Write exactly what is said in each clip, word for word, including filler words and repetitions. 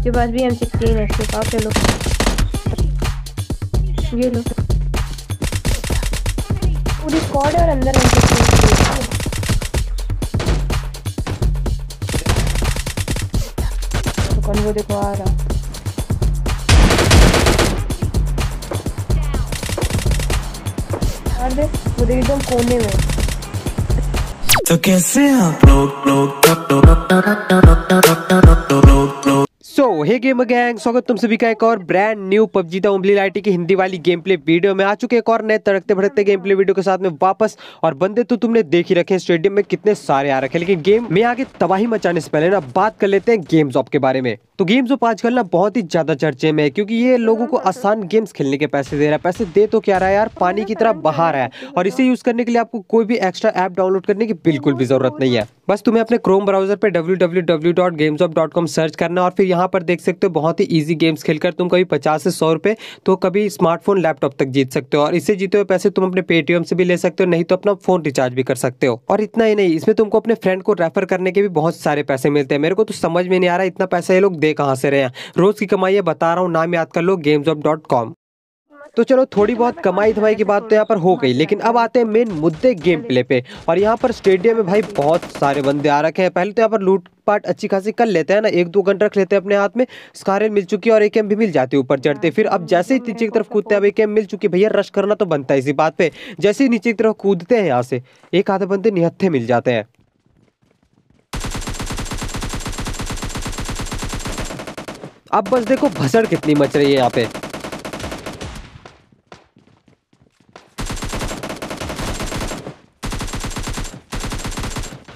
इसके पास भी M sixteen है, इसके पास। चलो ये लो पूरी स्क्वाड और अंदर एम सिक्सटीन। वो देखो आ रहा वो एकदम कोने में। तो कैसे आप लोग लोग सो हे गेमर गैंग, स्वागत तुम सभी का एक और brand new PUBG the only light की हिंदी वाली गेम प्ले वीडियो में। आ चुके एक और नए तड़कते भड़कते गेम प्ले वीडियो के साथ में वापस। और बंदे तो तुमने देख ही रखे हैं, स्टेडियम में कितने सारे आ रखे हैं। लेकिन गेम में आगे तबाही मचाने से पहले ना बात कर लेते हैं गेमज़ॉप के बारे में। तो गेमज़ॉप आजकल ना बहुत ही ज्यादा चर्चे में है, क्योंकि ये लोगों को आसान गेम्स खेलने के पैसे दे रहा है। पैसे दे तो क्या रहा है यार, पानी की तरह बहा रहा है। और इसे यूज करने के लिए आपको कोई भी एक्स्ट्रा ऐप डाउनलोड करने की बिल्कुल भी जरूरत नहीं है। बस तुम्हें अपने क्रोम ब्राउजर पे W W W dot Gamezop dot com search करना, और फिर यहाँ पर देख सकते हो बहुत ही इजी गेम्स खेलकर तुम कभी पचास से सौ रुपये तो कभी स्मार्टफोन लैपटॉप तक जीत सकते हो। और इससे जीते हुए पैसे तुम अपने पेटीएम से भी ले सकते हो, नहीं तो अपना फोन रिचार्ज भी कर सकते हो। और इतना ही नहीं, इसमें तुमको अपने फ्रेंड को रेफर करने के भी बहुत सारे पैसे मिलते हैं। मेरे को तो समझ में नहीं आ रहा इतना पैसा ये लोग दे कहाँ से रहे हैं। रोज की कमाई है, बता रहा हूँ। नाम याद कर लो, गेमज़ॉप डॉट कॉम। तो चलो थोड़ी बहुत कमाई धमाई की बात तो यहाँ पर हो गई, लेकिन अब आते हैं मेन मुद्दे गेम प्ले पे। और यहाँ पर स्टेडियम में भाई बहुत सारे बंदे आ रखे हैं। पहले तो यहाँ पर लूट पार्ट अच्छी खासी कर लेते हैं ना, एक दो गन रख लेते हैं अपने हाथ में। स्कारल मिल चुकी है और एक एम भी मिल जाती है ऊपर चढ़ते। फिर अब जैसे ही नीचे की तरफ कूदते हैं, अब एक एम मिल चुकी है, भैया रश करना तो बनता है इसी बात पे। जैसे ही नीचे की तरफ कूदते हैं, यहाँ से एक आधे बंदे निहत्थे मिल जाते हैं। अब बस देखो भसड़ कितनी मच रही है यहाँ पे।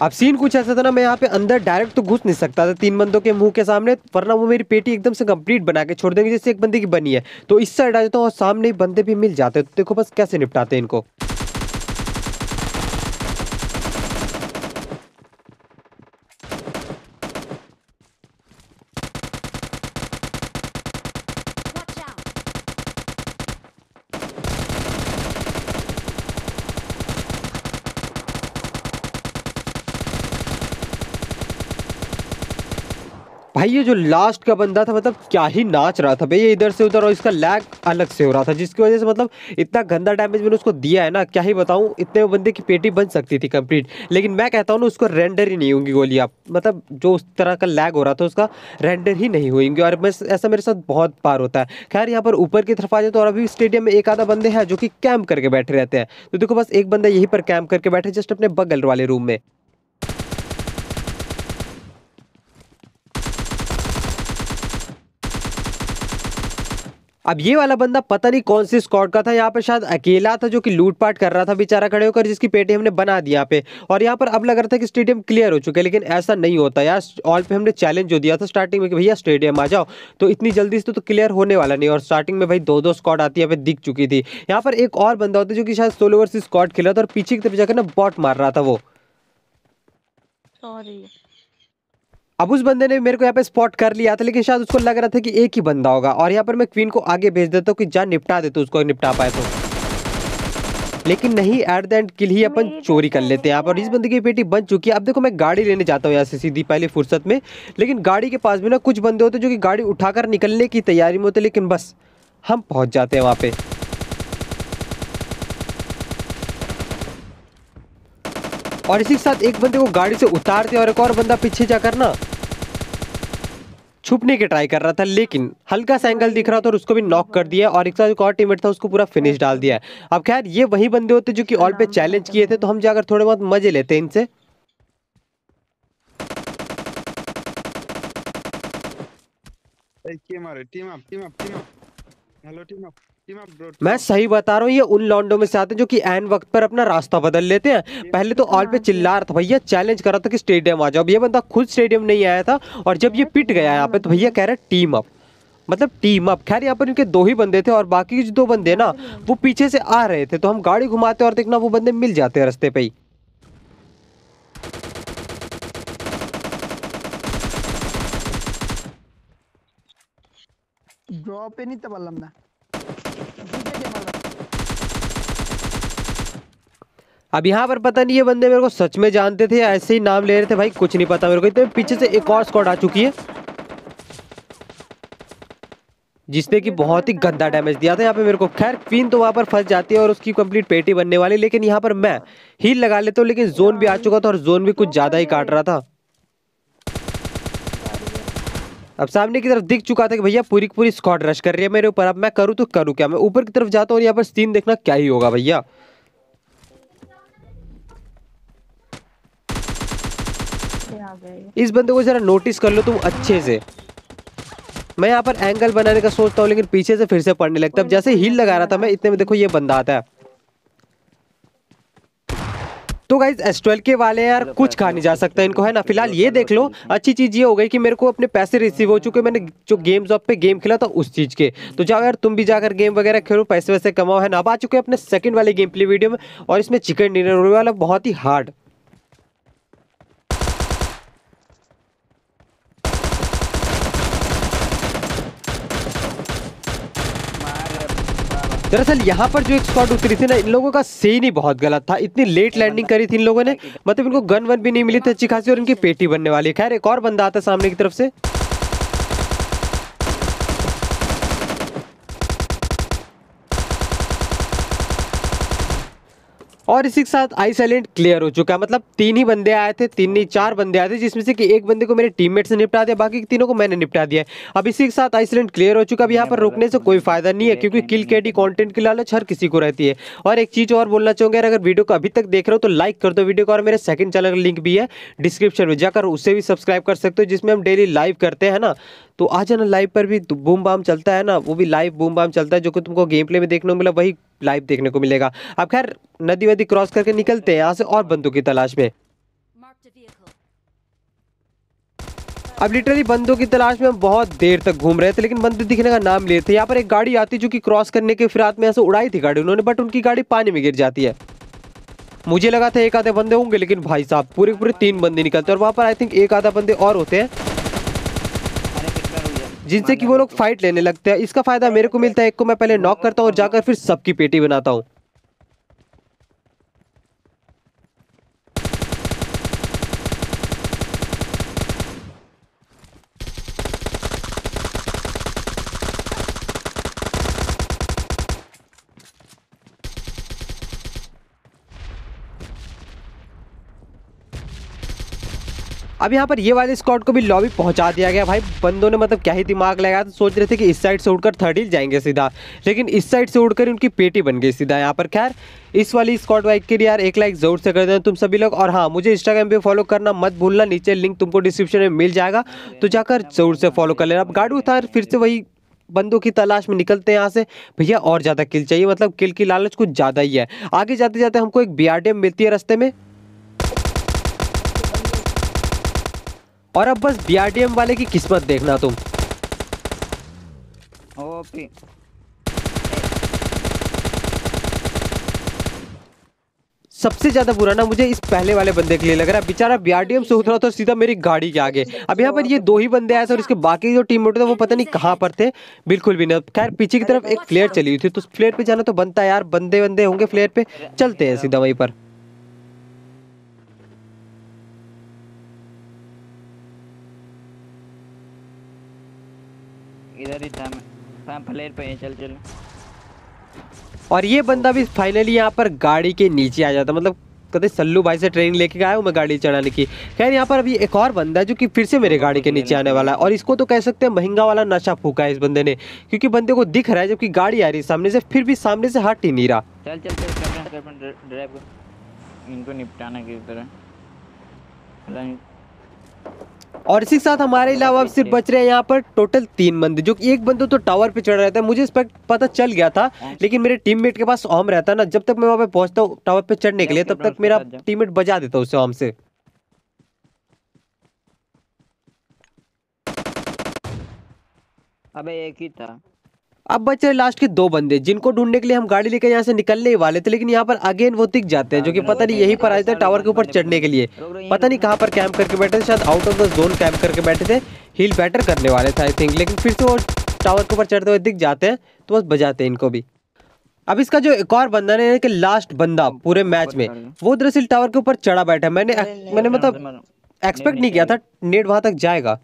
अब सीन कुछ ऐसा था ना, मैं यहाँ पे अंदर डायरेक्ट तो घुस नहीं सकता था तीन बंदों के मुंह के सामने, वरना वो मेरी पेटी एकदम से कंप्लीट बना के छोड़ देंगे, जैसे एक बंदे की बनी है। तो इस साइड आ जाता हूँ और सामने बंदे भी मिल जाते हैं। तो देखो बस कैसे निपटाते हैं इनको। भाई ये जो लास्ट का बंदा था, मतलब क्या ही नाच रहा था भाई, ये इधर से उधर, और इसका लैग अलग से हो रहा था, जिसकी वजह से मतलब इतना गंदा डैमेज मैंने उसको दिया है ना, क्या ही बताऊं। इतने बंदे की पेटी बन सकती थी कंप्लीट, लेकिन मैं कहता हूँ ना उसको रेंडर ही नहीं होंगी गोली। आप मतलब जो उस तरह का लैग हो रहा था उसका, रेंडर ही नहीं होंगी। और मैं ऐसा मेरे साथ बहुत बार होता है। खैर यहाँ पर ऊपर की तरफ आ जाए तो, और अभी स्टेडियम में एक आधा बंदे हैं जो कि कैंप करके बैठे रहते हैं। तो देखो बस एक बंदा यहीं पर कैंप करके बैठे, जस्ट अपने बगल वाले रूम में। अब ये वाला बंदा पता नहीं कौन सी स्क्वाड का था, यहाँ पर शायद अकेला था, जो कि लूटपाट कर रहा था बेचारा खड़े होकर, जिसकी पेटी हमने बना दी यहाँ पे। और यहाँ पर अब लग रहा था कि स्टेडियम क्लियर हो चुका है, लेकिन ऐसा नहीं होता यार। ऑल पे हमने चैलेंज जो दिया था स्टार्टिंग में कि भैया स्टेडियम आ जाओ, तो इतनी जल्दी से तो क्लियर होने वाला नहीं। और स्टार्टिंग में भाई दो दो स्क्वाड आती है, दिख चुकी थी। यहाँ पर एक और बंदा होता है जो कि शायद सोलो वर्सेस स्क्वाड खेल रहा था, और पीछे की तरफ जाकर ना बॉट मार रहा था वो। अब उस बंदे ने मेरे को यहाँ पे स्पॉट कर लिया था, लेकिन शायद उसको लग रहा था कि एक ही बंदा होगा। और यहाँ पर मैं क्वीन को आगे भेज देता हूँ कि जा निपटा देता हूँ उसको, निपटा पाए तो। लेकिन नहीं, एट द एंड किल ही अपन चोरी कर लेते हैं यहाँ पर। इस बंदे की पेटी बन चुकी है। अब देखो मैं गाड़ी लेने जाता हूँ यहाँ से सीधी पहले फुर्सत में, लेकिन गाड़ी के पास भी ना कुछ बंदे होते जो कि गाड़ी उठाकर निकलने की तैयारी में होते, लेकिन बस हम पहुँच जाते हैं वहाँ पे। और इसी के साथ एक बंदे को गाड़ी से उतारते, और एक और बंदा पीछे जाकर ना छुपने की ट्राई कर रहा था, लेकिन हल्का सा एंगल दिख रहा था और उसको भी नॉक कर दिया। और एक साथ एक और टीममेट था, उसको पूरा फिनिश डाल दिया। अब खैर ये वही बंदे होते जो कि ऑल पे चैलेंज किए थे, तो हम जाकर थोड़े बहुत मजे लेते हैं इनसे। मैं सही बता रहा हूँ, ये उन लॉन्डों में से आते हैं जो कि एन वक्त पर अपना रास्ता बदल लेते हैं। पहले तो ऑल पे चिल्ला रहा था भैया, चैलेंज कर रहा था कि स्टेडियम आ जाओ। ये बंदा खुद स्टेडियम नहीं आया था, और जब ये पिट गया यहाँ पे तो भैया कह रहा है टीम अप, मतलब टीम अप। खैर यहाँ पर इनके दो ही बंदे थे, और बाकी जो दो बंदे ना वो पीछे से आ रहे थे। तो हम गाड़ी घुमाते और देखना वो बंदे मिल जाते हैं रास्ते पे ही। अब यहाँ पर पता नहीं ये बंदे मेरे को सच में जानते थे या ऐसे ही नाम ले रहे थे, भाई कुछ नहीं पता मेरे को। इतने पीछे से एक और स्क्वाड आ चुकी है। जिसने कि बहुत ही गंदा डैमेज दिया था यहाँ पे मेरे को। खैर क्वीन तो वहाँ पर फंस जाती है और उसकी कंप्लीट पेटी बनने वाली, लेकिन यहाँ पर मैं हील लगा लेता हूँ। लेकिन जोन भी आ चुका था और जोन भी कुछ ज़्यादा ही काट रहा था। अब सामने की तरफ दिख चुका था कि भैया पूरी पूरी स्क्वाड रश कर रही है मेरे ऊपर। अब मैं करूँ तो करूँ क्या, मैं ऊपर की तरफ जाता हूँ। यहाँ पर सीन देखना क्या ही होगा भैया। इस बंदे को जरा नोटिस कर लो तुम अच्छे से। मैं यहाँ पर एंगल बनाने का सोचता हूँ, लेकिन पीछे से फिर से पड़ने लगता है। जैसे हील लगा रहा था मैं, इतने में देखो ये बंदा आता है। तो गाइज एस ट्वेल्व के वाले यार कुछ खा नहीं जा सकता इनको, है ना। फिलहाल ये देख लो, अच्छी चीज़ ये हो गई कि मेरे को अपने पैसे रिसीव हो चुके। मैंने जो गेम्स ऑप पे गेम खेला था उस चीज़ के। तो जाओ यार तुम भी जाकर गेम वगैरह खेलो, पैसे वैसे कमाओ, है ना। अब आ चुके हैं अपने सेकंड वाले गेम प्ले वीडियो में, और इसमें चिकन डिनर होने वाला बहुत ही हार्ड। दरअसल यहाँ पर जो एक स्क्वाड उतरी थी ना, इन लोगों का सीन ही बहुत गलत था। इतनी लेट लैंडिंग करी थी इन लोगों ने, मतलब इनको गन वन भी नहीं मिली थी अच्छी खासी, और इनकी पेटी बनने वाली है। खैर एक और बंदा आता है सामने की तरफ से। और इसी के साथ आई साइलेंट क्लियर हो चुका है। मतलब तीन ही बंदे आए थे, तीन नहीं चार बंदे आए थे, जिसमें से कि एक बंदे को मेरे टीममेट से निपटा दिया, बाकी तीनों को मैंने निपटा दिया। अब इसी के साथ आई साइलेंट क्लियर हो चुका है। अब यहाँ पर रुकने से कोई फायदा नहीं है, क्योंकि किल केडी कंटेंट की लालच हर किसी को रहती है। और एक चीज़ और बोलना चाहूँगा यार, अगर वीडियो को अभी तक देख रहे हो तो लाइक कर दो वीडियो को, और मेरे सेकंड चैनल का लिंक भी है डिस्क्रिप्शन में, जाकर उससे भी सब्सक्राइब कर सकते हो, जिसमें हम डेली लाइव करते हैं ना। तो आ जाना लाइव पर भी, बूम बाम चलता है ना, वो भी लाइव बूम बाम चलता है, जो कि तुमको गेम प्ले में देखने को मिला वही लाइव देखने को मिलेगा। अब खैर नदी वदी क्रॉस करके निकलते हैं यहाँ से और बंदूक की तलाश में। अब लिटरली बंदूक की तलाश में हम बहुत देर तक घूम रहे थे, लेकिन बंदूक दिखने का नाम ले रहे थे। यहाँ पर एक गाड़ी आती जो कि क्रॉस करने के फिरात में ऐसे उड़ाई थी गाड़ी उन्होंने, बट उनकी गाड़ी पानी में गिर जाती है। मुझे लगा था एक आधे बंदे होंगे, लेकिन भाई साहब पूरे पूरे तीन बंदे निकलते हैं, और वहाँ पर आई थिंक एक आधा बंदे और होते हैं जिनसे कि वो लोग फाइट लेने लगते हैं। इसका फायदा मेरे को मिलता है, एक को मैं पहले नॉक करता हूँ और जाकर फिर सबकी पेटी बनाता हूँ। अब यहाँ पर ये वाले स्क्वाड को भी लॉबी पहुँचा दिया गया। भाई बंदों ने मतलब क्या ही दिमाग लगाया था, सोच रहे थे कि इस साइड से उड़कर थर्ड हिल जाएंगे सीधा, लेकिन इस साइड से उड़कर उनकी पेटी बन गई सीधा यहाँ पर। खैर इस वाली स्क्वाड वाइक के लिए यार एक लाइक जरूर से कर देना तुम सभी लोग, और हाँ मुझे इंस्टाग्राम पे फॉलो करना मत भूलना, नीचे लिंक तुमको डिस्क्रिप्शन में मिल जाएगा, तो जाकर जरूर से फॉलो कर लेना। अब गाड़ी उतार फिर से वही बंदों की तलाश में निकलते हैं यहाँ से। भैया और ज़्यादा किल चाहिए, मतलब किल की लालच कुछ ज़्यादा ही है। आगे जाते जाते हमको एक बी आर डी एम मिलती है रास्ते में, और अब बस बी आर डी एम वाले की किस्मत देखना तुम। ओपी सबसे ज्यादा बुरा ना मुझे इस पहले वाले बंदे के लिए लग रहा है, बेचारा बी आर डी एम से उतरा तो सीधा मेरी गाड़ी के आगे। अब यहाँ पर ये दो ही बंदे आए थे, और इसके बाकी जो टीममेट थे वो पता नहीं कहाँ पर थे, बिल्कुल भी नहीं। खैर पीछे की तरफ एक फ्लेयर चली हुई थी, तो फ्लेयर पे जाना तो बनता है यार, बंदे बंदे होंगे फ्लेयर पे, चलते हैं सीधा वहीं पर। इधर ही था मैं फ्लेयर पे, चल चल। और ये बंदा भी फाइनली यहाँ पर गाड़ी के नीचे आ जाता, मतलब कहते सल्लू भाई से ट्रेनिंग लेके आया हूँ मैं गाड़ी चढ़ाने की। खैर यहाँ पर अभी एक और बंदा है जो कि फिर से मेरे गाड़ी के नीचे आने वाला है, और इसको तो कह सकते हैं महंगा वाला नशा फूका है इस बंदे ने, क्योंकि बंदे को दिख रहा है जबकि गाड़ी आ रही है सामने से, फिर भी सामने से हट ही नहीं रहा। चल चल चल इनको निपटाना की तरह। और इसी के साथ हमारे अलावा अब सिर्फ बच रहे हैं यहाँ पर टोटल तीन बंदे, जो कि एक बंदा तो टावर पे चढ़ रहा था, मुझे इस पर पता चल गया था, लेकिन मेरे टीममेट के पास ऑम रहता ना, जब तक मैं वहाँ पे पहुँचता हूँ टावर पे चढ़ने के लिए, तब तक मेरा टीममेट बजा देता उसे ऑम से। अबे एक ही था। अब बच रहे लास्ट के दो बंदे, जिनको ढूंढने के लिए हम गाड़ी लेकर यहाँ से निकलने ही वाले थे, लेकिन यहाँ पर अगेन वो दिख जाते हैं, जो कि पता नहीं यहीं पर आए थे टावर के ऊपर चढ़ने के लिए, पता नहीं कहाँ पर कैंप करके बैठे थे, शायद out of the zone camp करके बैठे थे, हील बैटर करने वाले थे आई थिंक, लेकिन फिर से वो टावर के ऊपर चढ़ते हुए दिख जाते हैं, तो बस बजाते हैं इनको भी। अब इसका जो एक और बंदा है कि लास्ट बंदा पूरे मैच में, वो दरअसल टावर के ऊपर चढ़ा बैठा। मैंने मैंने मतलब एक्सपेक्ट नहीं किया था नेट वहाँ तक जाएगा।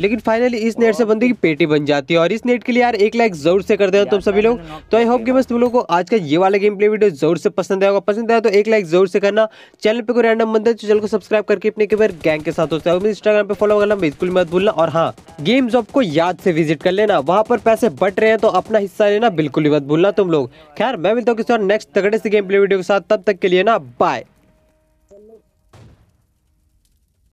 लेकिन फाइनली इस नेट से बंदे की पेटी बन जाती है और इस नेट के लिए यार एक लाइक जरूर से कर दे तुम सभी लोग। तो आई होप कि बस तुम लोग को आज का ये वाला गेम प्ले वीडियो जरूर से पसंद आएगा, पसंद आया तो एक लाइक जरूर से करना। चैनल पे कोई रैंडम बंदा है तो चैनल को सब्सक्राइब करके अपने एक बार गैंग के साथ होता है। मुझे इंस्टाग्राम पे फॉलो करना बिल्कुल मत भूलना और हाँ गेमज़ ऑप को याद से विजिट कर लेना, वहाँ पर पैसे बट रहे हैं तो अपना हिस्सा लेना बिल्कुल ही मत भूलना तुम लोग। खैर मैं मिलता हूँ किसी और नेक्स्ट तगड़े से गेम प्ले वीडियो के साथ, तब तक के लिए ना बाय।